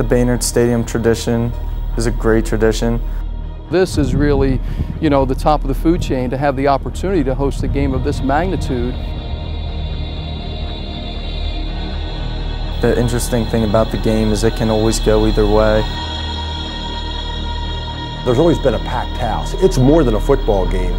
The Baynard Stadium tradition is a great tradition. This is really, you know, the top of the food chain to have the opportunity to host a game of this magnitude. The interesting thing about the game is it can always go either way. There's always been a packed house. It's more than a football game.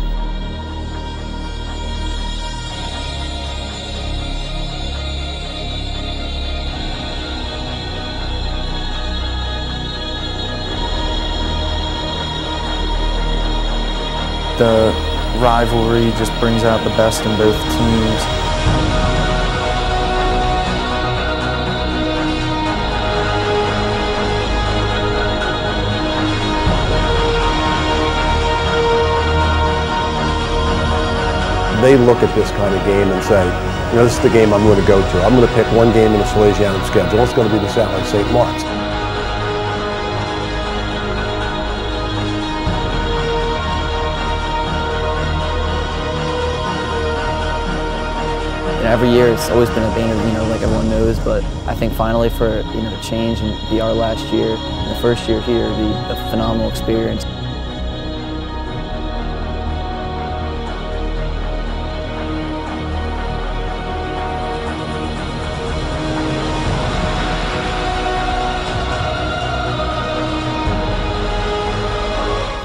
The rivalry just brings out the best in both teams. They look at this kind of game and say, you know, this is the game I'm going to go to. I'm going to pick one game in the Salesianum schedule. It's going to be this out at St. Mark's. And every year it's always been a Baynard, you know, like everyone knows, but I think finally for, you know, a change and be our last year, and the first year here, it'd be a phenomenal experience.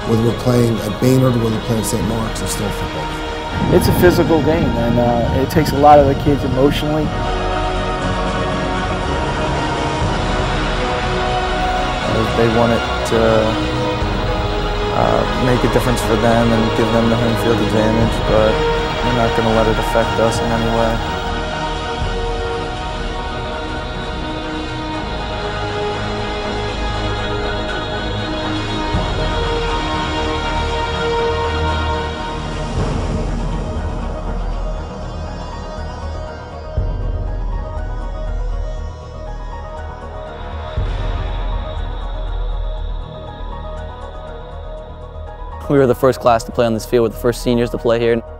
Whether we're playing at Baynard or whether we're playing St. Mark's, it's still football. It's a physical game, and it takes a lot of the kids emotionally. They want it to make a difference for them and give them the home field advantage, but we're not going to let it affect us in any way. We were the first class to play on this field. We're the first seniors to play here.